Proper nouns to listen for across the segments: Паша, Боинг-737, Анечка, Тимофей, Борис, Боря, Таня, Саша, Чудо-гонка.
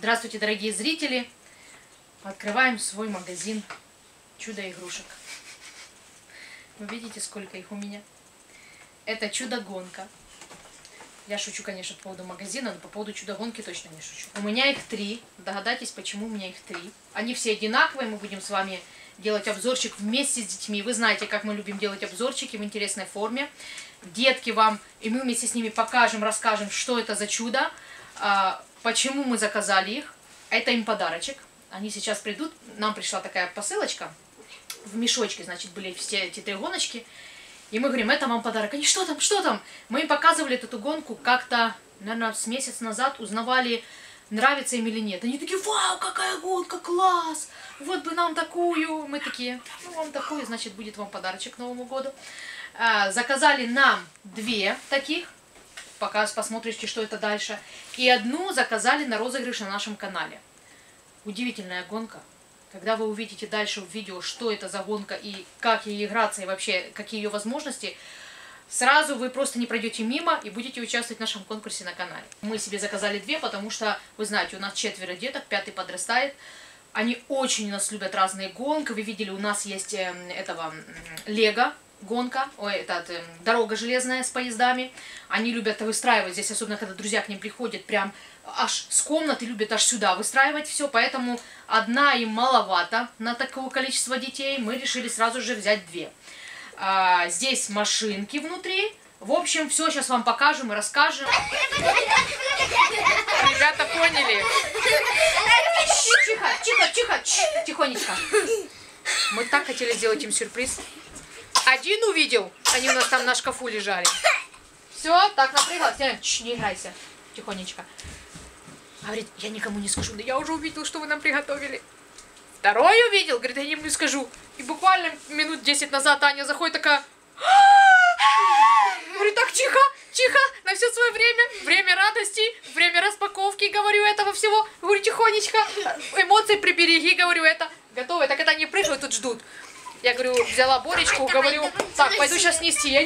Здравствуйте, дорогие зрители! Открываем свой магазин чудо-игрушек. Вы видите, сколько их у меня? Это чудо-гонка. Я шучу, конечно, по поводу магазина, но по поводу чудо-гонки точно не шучу. У меня их три. Догадайтесь, почему у меня их три. Они все одинаковые, мы будем с вами делать обзорчик вместе с детьми. Вы знаете, как мы любим делать обзорчики в интересной форме. Детки вам, и мы вместе с ними покажем, расскажем, что это за чудо, почему мы заказали их. Это им подарочек. Они сейчас придут. Нам пришла такая посылочка. В мешочке, значит, были все эти три гоночки. И мы говорим, это вам подарок. Они, что там, что там? Мы им показывали эту гонку как-то, наверное, с месяц назад. Узнавали, нравится им или нет. Они такие, вау, какая гонка, класс! Вот бы нам такую. Мы такие, ну вам такую, значит, будет вам подарочек к Новому году. Заказали нам две таких. Пока посмотрите, что это дальше. И одну заказали на розыгрыш на нашем канале. Удивительная гонка. Когда вы увидите дальше в видео, что это за гонка и как ей играться, и вообще какие ее возможности, сразу вы просто не пройдете мимо и будете участвовать в нашем конкурсе на канале. Мы себе заказали две, потому что, вы знаете, у нас 4 деток, 5-й подрастает. Они очень у нас любят разные гонки. Вы видели, у нас есть этого лего. Гонка, ой, это дорога железная с поездами. Они любят выстраивать здесь, особенно когда друзья к ним приходят, прям аж с комнаты любят аж сюда выстраивать все. Поэтому одна им маловато на такое количество детей. Мы решили сразу же взять две. Здесь машинки внутри. В общем, все сейчас вам покажем и расскажем. Ребята, поняли? Тихо, тихо, тихо, тихонечко. Мы так хотели сделать им сюрприз. Один увидел, они у нас там на шкафу лежали. Все, так напряглась. Не играйся, тихонечко. Говорит, я никому не скажу, но я уже увидел, что вы нам приготовили. Второй увидел, говорит, я ему не скажу. И буквально минут 10 назад Аня заходит такая. Говорит, так тихо, тихо, на все свое время. Время радости, время распаковки, говорю, этого всего. Говорю, тихонечко, эмоции прибереги, говорю, это. Готовы, так это они прыгают, тут ждут. Я говорю, взяла Боречку, говорю, так, пойду сейчас нести. И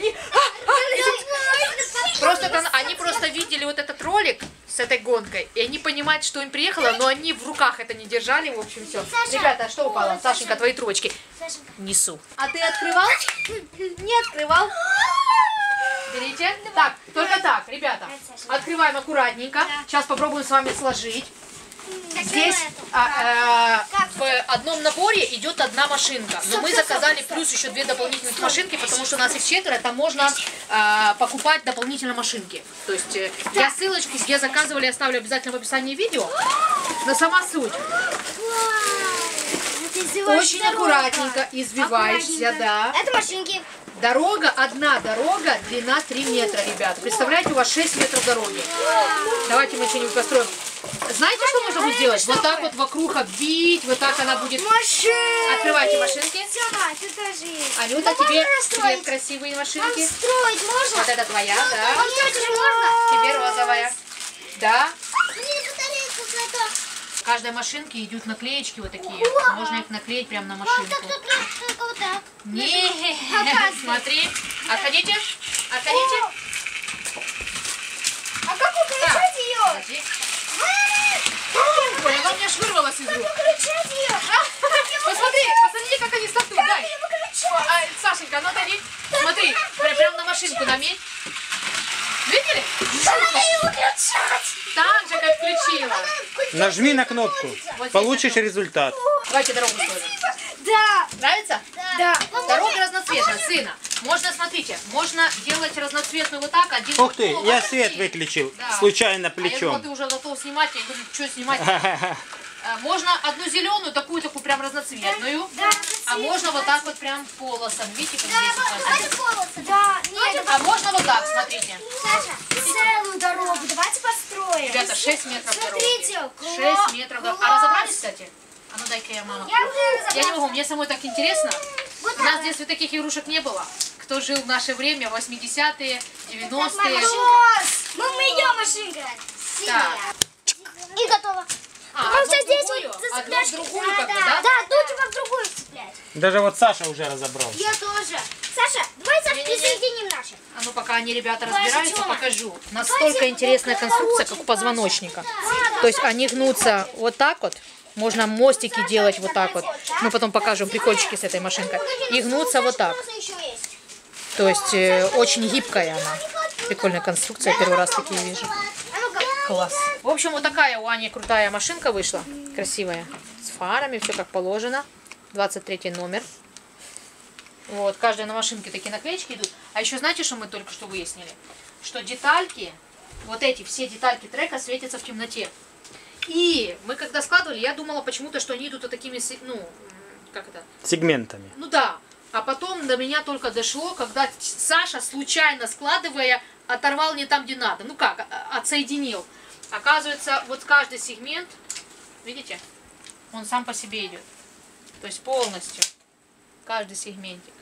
они просто видели вот этот ролик с этой гонкой, и они понимают, что им приехало, но они в руках это не держали, в общем, все. Саша, ребята, что упало? Сашенька, твои трубочки. Сашенька. Несу. А ты открывал? Не открывал. Берите. Так, только так, ребята. Открываем аккуратненько. Сейчас попробуем с вами сложить. Здесь в одном наборе идет одна машинка, но мы заказали плюс еще две дополнительных машинки, потому что у нас их 4, там можно покупать дополнительно машинки. То есть я ссылочку, где заказывали, оставлю обязательно в описании видео, но сама суть. Очень аккуратненько извиваешься, да. Это машинки. Дорога, одна дорога, длина 3 метра, ребят. Представляете, у вас 6 метров дороги. Давайте мы что-нибудь построим. Знаете, что можно будет делать? Вот так вот вокруг оббить, вот так она будет... Машинки! Открывайте машинки. Анюта, тебе красивые машинки. Там строить можно? Вот это твоя, да. Тебе розовая. Да. В каждой машинке идут наклеечки вот такие. Можно их наклеить прямо на машинку. Вот так. Не, смотри. Отходите, отходите. А как выключать ее? Ой, она у меня вырвалась из рук. Посмотри, посмотрите, как они стартуют. Дай. Сашенька, ну отойди. Смотри, прям на машинку наметь. Видели? Так же, как включила. Нажми на кнопку. Вот получишь результат. Давайте дорогу сложим. Да. Нравится? Да. Дорога разноцветная, сына. Можно, смотрите, можно делать разноцветную вот так. Один. Ух ты, я свет выключил, да. Случайно плечом. А я думала, ты уже готов снимать, я говорю, что снимать? Можно одну зеленую, такую прям разноцветную, да, а можно вот так вот прям полосом, видите, как здесь указано. Да, нет, а можно вот так, смотрите. Саша, целую дорогу давайте построим. Ребята, 6 метров дороги. 6 метров дороги. А разобрались, кстати? А ну дай-ка я, мама. Я не могу, мне самой так интересно. У нас в детстве таких игрушек не было. Кто жил в наше время, 80-е, 90-е. Ну, мы ее машинка. И готово. Потому что здесь вот зацепляешь. Да, тут типа в другую цеплять. Даже вот Саша уже разобрал. Я тоже. Саша, давай присоединим наши. А ну пока они, ребята, разбираются, покажу. Настолько интересная конструкция, как у позвоночника. То есть они гнутся вот так вот. Можно мостики делать вот так вот. Мы потом покажем прикольчики с этой машинкой. И гнутся вот так. То есть очень гибкая она. Прикольная конструкция. Первый раз такие вижу. Класс. В общем, вот такая у Ани крутая машинка вышла. Красивая. С фарами, все как положено. 23 номер. Вот, каждая на машинке такие наклеечки идут. А еще знаете, что мы только что выяснили? Что детальки, вот эти все детальки трека светятся в темноте. И мы когда складывали, я думала почему-то, что они идут вот такими, ну, как это? Сегментами. Ну да. А потом до меня только дошло, когда Саша, случайно складывая, оторвал не там, где надо. Ну как, отсоединил. Оказывается, вот каждый сегмент, видите, он сам по себе идет. То есть полностью. Каждый сегментик.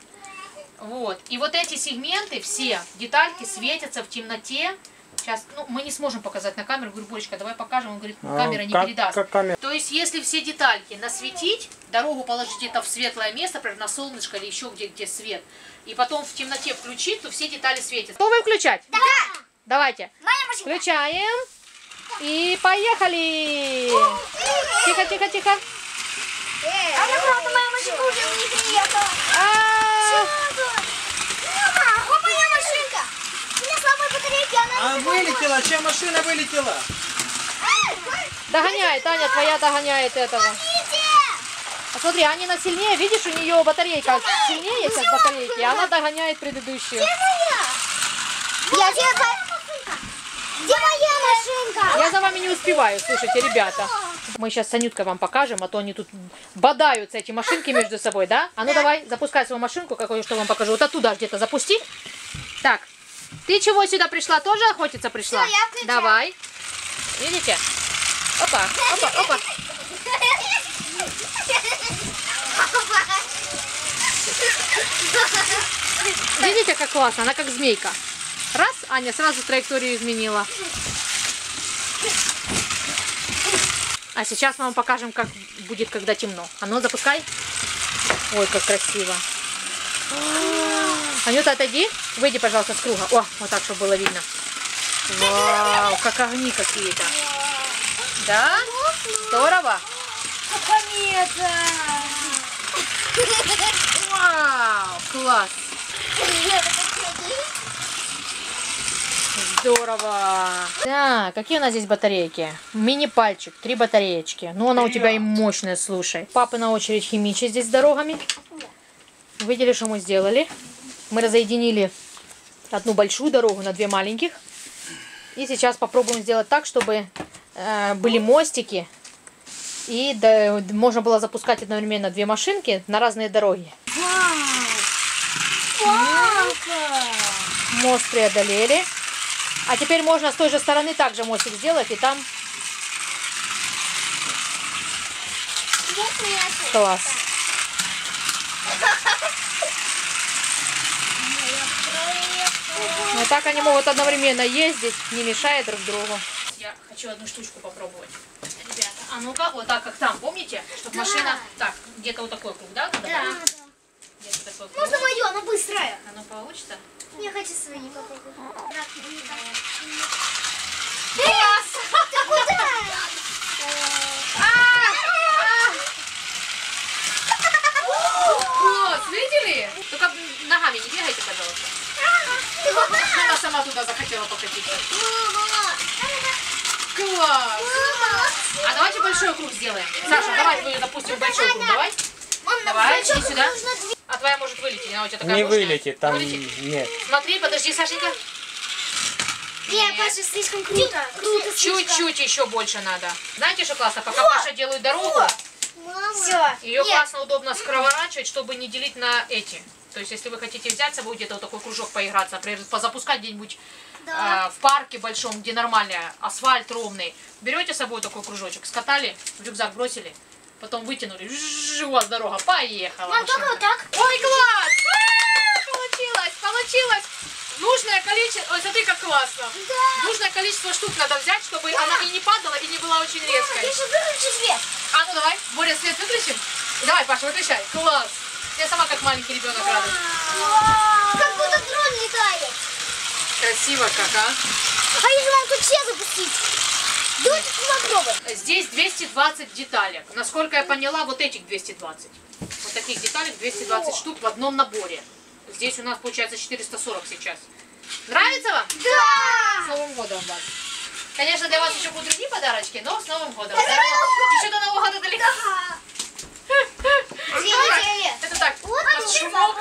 Вот. И вот эти сегменты, все детальки светятся в темноте. Сейчас, ну, мы не сможем показать на камеру. Говорю, Боречка, давай покажем. Он говорит, камера не передаст. То есть, если все детальки насветить, дорогу положить где-то в светлое место, например, на солнышко или еще где-где свет, и потом в темноте включить, то все детали светятся. Готовы включать? Да! Давайте. Включаем. И поехали! Тихо, тихо, тихо. А ну правда, моя машинка уже не приехала. Чего тут? Моя машинка. У меня слабая батарейка, она вылетела, чем машина вылетела? Догоняй, Таня, твоя догоняет этого. Смотри, Анина сильнее, видишь, у нее батарейка сильнее есть от батарейки, и она догоняет предыдущую. Где моя? Где моя машинка? Я за вами не успеваю, слушайте, ребята. Мы сейчас с Анюткой вам покажем, а то они тут бодаются, эти машинки, между собой, да? А ну давай, запускай свою машинку, какую, что вам покажу. Вот оттуда где-то запусти. Так, ты чего сюда пришла? Тоже охотиться пришла? Все, я включаю. Давай. Видите? Опа, опа, опа. Видите, как классно? Она как змейка. Раз, Аня сразу траекторию изменила. А сейчас мы вам покажем, как будет, когда темно. А ну, запускай. Ой, как красиво. Анюта, отойди. Выйди, пожалуйста, с круга. О, вот так, чтобы было видно. Вау, как огни какие-то. Да? Здорово. Вау, класс. Здорово! Да, какие у нас здесь батарейки? Мини-пальчик, 3 батареечки. Ну, она у тебя и мощная, слушай. Папа на очередь химичи здесь с дорогами. Видели, что мы сделали? Мы разъединили одну большую дорогу на 2 маленьких. И сейчас попробуем сделать так, чтобы были мостики. И можно было запускать одновременно 2 машинки на разные дороги. Мост преодолели. А теперь можно с той же стороны также мостик сделать, и там... Класс. Вот так они могут одновременно ездить, не мешая друг другу. Я хочу одну штучку попробовать. Ребята, а ну-ка, вот так, как там, помните? Чтобы машина... Так, где-то вот такой круг, да? Да. Можно мою, она быстрая. Оно получится? Я хочу свои попробовать. Класс! Ты куда? Класс, видели? Только ногами не бегайте, пожалуйста. Она сама туда захотела покатиться. Класс! А давайте большой круг сделаем. Саша, давай мы запустим большой круг, давай. Давай, иди сюда. А твоя может вылететь, она у тебя такая. Не мощная. Вылетит, там вылетит? Нет. Смотри, подожди, Сашенька. Нет, Паша, слишком круто. Чуть-чуть еще больше надо. Знаете, что классно? Пока Паша делает дорогу, ее классно удобно сковорачивать, чтобы не делить на эти. То есть, если вы хотите взять с собой где-то вот такой кружок поиграться, например, позапускать где-нибудь в парке большом, где нормальный асфальт ровный, берете с собой такой кружочек, скатали, в рюкзак бросили. Потом вытянули. У вас дорога. Поехала. Мам, только вот так? Ой, класс! Получилось! Получилось! Нужное количество... Ой, смотри, как классно! Да. Нужное количество штук надо взять, чтобы она и не падала, и не была очень резкой. Я сейчас выключу свет. А ну давай, Боря, свет выключим? Давай, Паша, выключай. Класс! Я сама как маленький ребенок радуюсь. Как будто дрон летает. Красиво как, а? А если вам тут все запустить? Здесь 220 деталек. Насколько я поняла, вот этих 220. Вот таких деталек 220 штук в одном наборе. Здесь у нас получается 440 сейчас. Нравится вам? Да! С Новым годом вас! Конечно, для вас еще будут другие подарочки, но с Новым годом! Еще до Нового года далеко! Это так, наш шумок,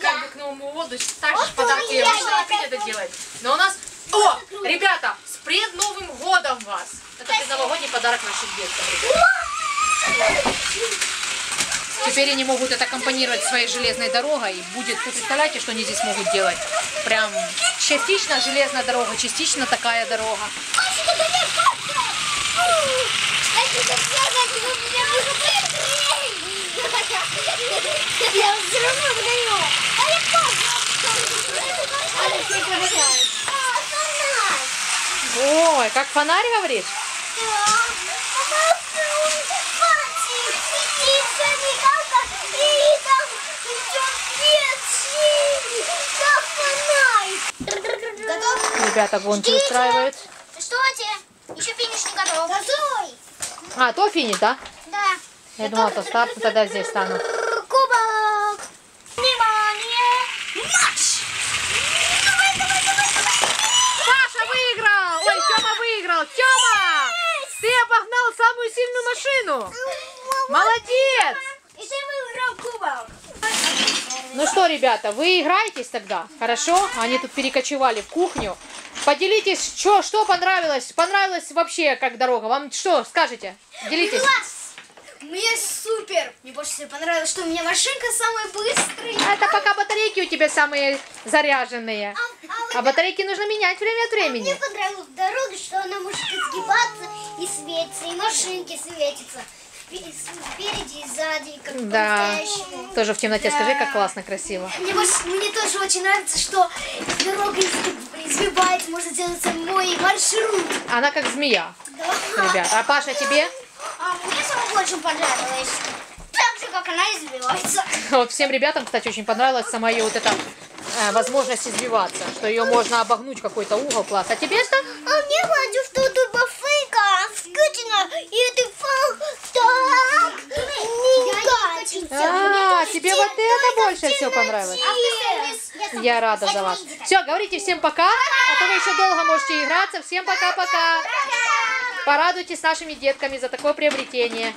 как бы к Новому году, так же подарки, я уже опять это делать. Но у нас... О, ребята, с пред-Новым годом вас! Это предновогодний подарок наших деток. Теперь они могут это аккомпанировать своей железной дорогой. Будет, вы представляете, что они здесь могут делать? Прям частично железная дорога, частично такая дорога. Ой, как фонарь, говоришь? Ребята гонки устраивают. Стойте, еще финиш не готов. А, то финиш, да? Да. Я думала, то старт, тогда здесь стану. Кубок. Внимание. Марш! Давай, давай, давай, давай. Паша выиграл. Ой, Тёма выиграл. Тёма, ты обогнал самую сильную машину. Молодец. И ты выиграл кубок. Ну что, ребята, вы играетесь тогда, хорошо? Они тут перекочевали в кухню. Поделитесь, что понравилось? Понравилась вообще как дорога? Вам что скажете? Делитесь. Класс! Мне супер! Мне больше всего понравилось, что у меня машинка самая быстрая. Это пока батарейки у тебя самые заряженные. А батарейки нужно менять время от времени. Мне понравилась дорога, что она может сгибаться и светится, и машинки светятся. Спереди и сзади, как да. Тоже в темноте, да. Скажи, как классно, красиво. Мне тоже очень нравится, что дорога избивается, можно делать самой маршрут. Она как змея, да. Ребят. А Паша, тебе? А мне самому очень понравилось. Так же, как она избивается. Вот всем ребятам, кстати, очень понравилась сама ее вот эта возможность избиваться, что ее можно обогнуть какой-то угол класс. А тебе что? А мне хватит, что тут бафейка, скучно, и ты тебе вот это больше всего понравилось. Я рада за вас. Все, говорите всем пока, а то вы еще долго можете играться. Всем пока-пока. Порадуйтесь нашими детками за такое приобретение.